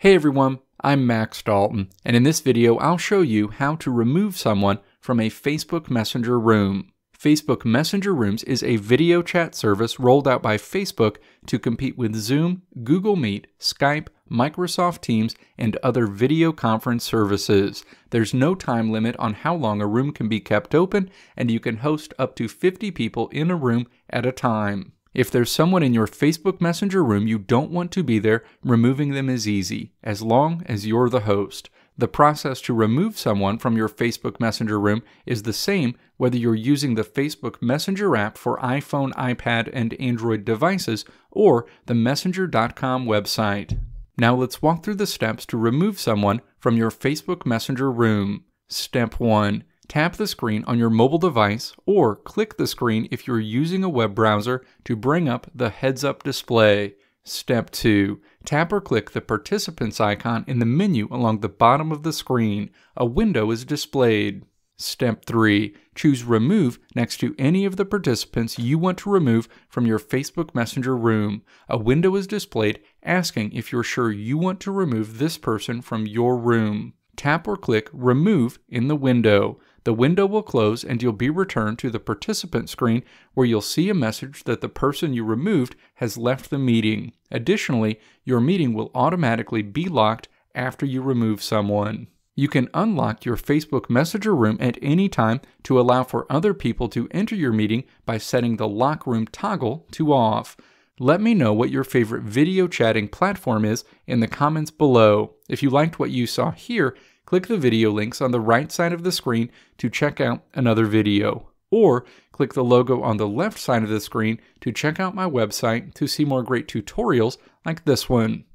Hey everyone, I'm Max Dalton, and in this video I'll show you how to remove someone from a Facebook Messenger room. Facebook Messenger Rooms is a video chat service rolled out by Facebook to compete with Zoom, Google Meet, Skype, Microsoft Teams, and other video conference services. There's no time limit on how long a room can be kept open, and you can host up to 50 people in a room at a time. If there's someone in your Facebook Messenger room you don't want to be there, removing them is easy, as long as you're the host. The process to remove someone from your Facebook Messenger room is the same whether you're using the Facebook Messenger app for iPhone, iPad, and Android devices or the Messenger.com website. Now let's walk through the steps to remove someone from your Facebook Messenger room. Step 1. Tap the screen on your mobile device or click the screen if you're using a web browser to bring up the heads-up display. Step 2. Tap or click the participants icon in the menu along the bottom of the screen. A window is displayed. Step 3. Choose Remove next to any of the participants you want to remove from your Facebook Messenger room. A window is displayed asking if you're sure you want to remove this person from your room. Tap or click Remove in the window. The window will close and you'll be returned to the participant screen where you'll see a message that the person you removed has left the meeting. Additionally, your meeting will automatically be locked after you remove someone. You can unlock your Facebook Messenger room at any time to allow for other people to enter your meeting by setting the lock room toggle to off. Let me know what your favorite video chatting platform is in the comments below. If you liked what you saw here, click the video links on the right side of the screen to check out another video, or click the logo on the left side of the screen to check out my website to see more great tutorials like this one.